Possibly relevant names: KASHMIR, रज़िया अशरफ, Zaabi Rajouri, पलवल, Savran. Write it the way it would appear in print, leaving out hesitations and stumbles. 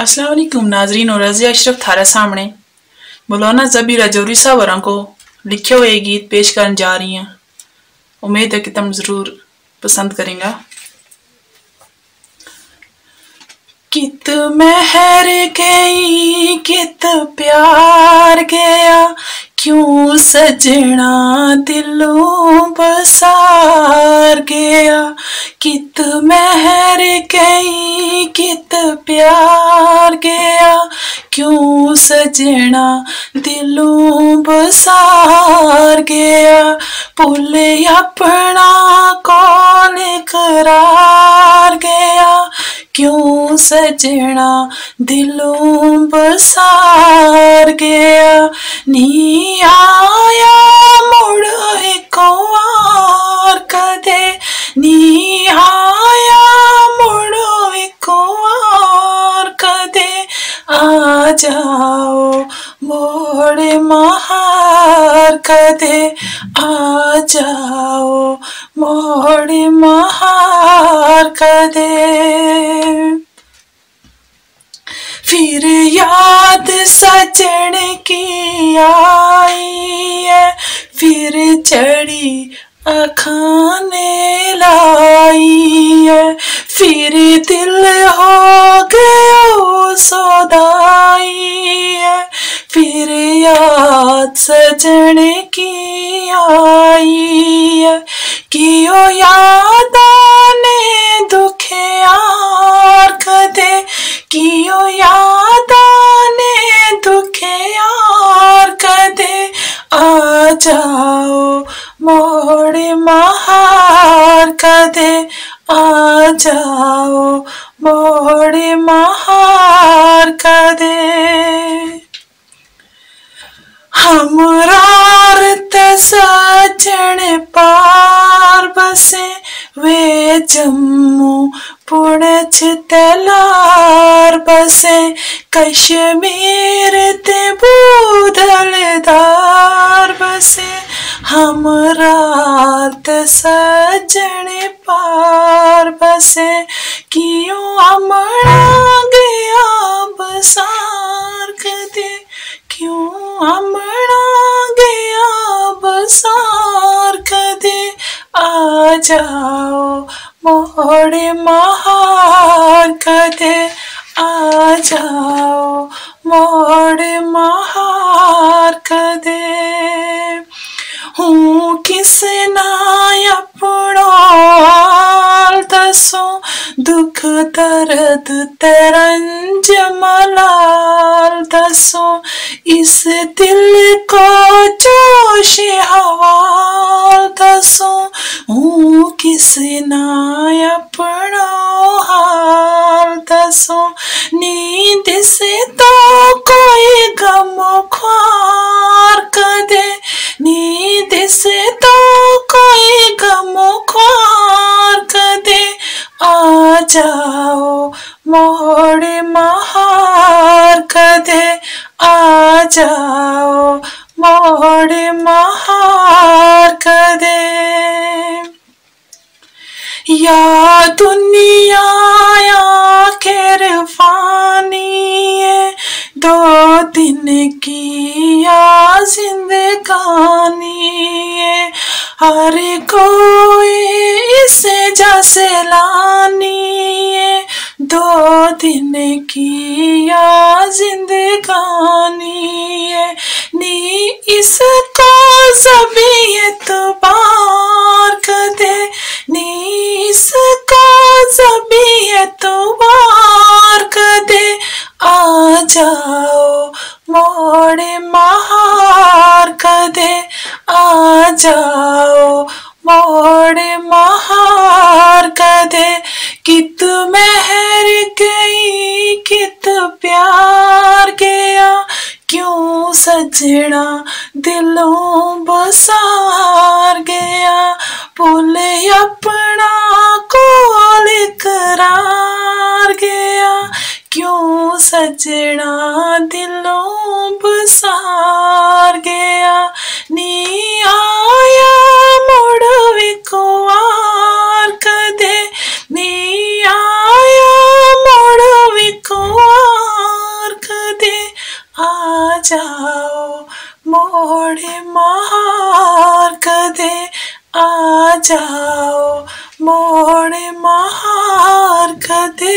अस्सलाम वालेकुम नाजरीन, और रज़िया अशरफ थारा सामने मौलाना ज़ाबी राजौरी सावरां को लिखे हुए गीत पेश करने जा रही हैं। उम्मीद है कि तुम ज़रूर पसंद करेंगे। कित महर गई कित प्यार गया, क्यों सजना दिलों बसार गया। कित महर गई कित प्यार गया, क्यों सजना दिलों बसार गया। पुल अपना कौन करार गया, क्यों सजना दिलों बसार गया। नी आया मुड़ एक और कदे, नी आया मुड़ एक और कदे। आ जाओ मोड़ महार कदे, आ जाओ मोड़ महार कदे। फिर याद सजन की आई है, फिर चढ़ी अखाने लाई है। फिर दिल हो गया सौदाई है, फिर याद सजन की आई है। कियो यादाने दुखे यार कदे, कियो यादाने दुखे यार कदे। आ जाओ मोड़ महार कदे, आ जाओ मोड़ महार कदे। हमरार सजन पार बसे, वे जम्मू पुणछ तलार बसे। कश्मीर ते बूदलदार बसे, हमरात सजन पार बसे। क्यों अमड़ा गया बसार कदे, क्यों अमड़ा गया बसार कदे। आ जाओ मोड़ महार कदे, आ जाओ मोड़ महार कदे। हूँ किसना अपनो हाल दसो, दुख दर्द तरंज मलाल दसो। इस दिल को जोश हवाल दसो, हूँ किसना अपनो हाल दसो। नींद से तो कोई गम ख्वार कदे, नींद से तो कोई गम ख्वार कदे। आ जाओ मोड़ महार कदे, आ जाओ मोड़ महार कदे। या दुनिया या आखिर फानी है, दो दिन की या जिंदगानी है। हर कोई इसे जैसे लानी है, दो दिन की या जिंदगानी है। नी इसको सभी एतबार कदे, नी इसको सभी एतबार कदे। आ जाओ मोड़ महार कदे, आ जाओ मोड़ महार कदे। कित महर गई कित प्यार गया, क्यों सजना दिलों बसार गया। पुल अपना कोल करार गया, क्यों सजना दिलों बसार गया। नी आया मुड़ विकवार कदे, नी आया मुड़ विकवार। कोड़े मार कदे आ जाओ मोड़े मार कदे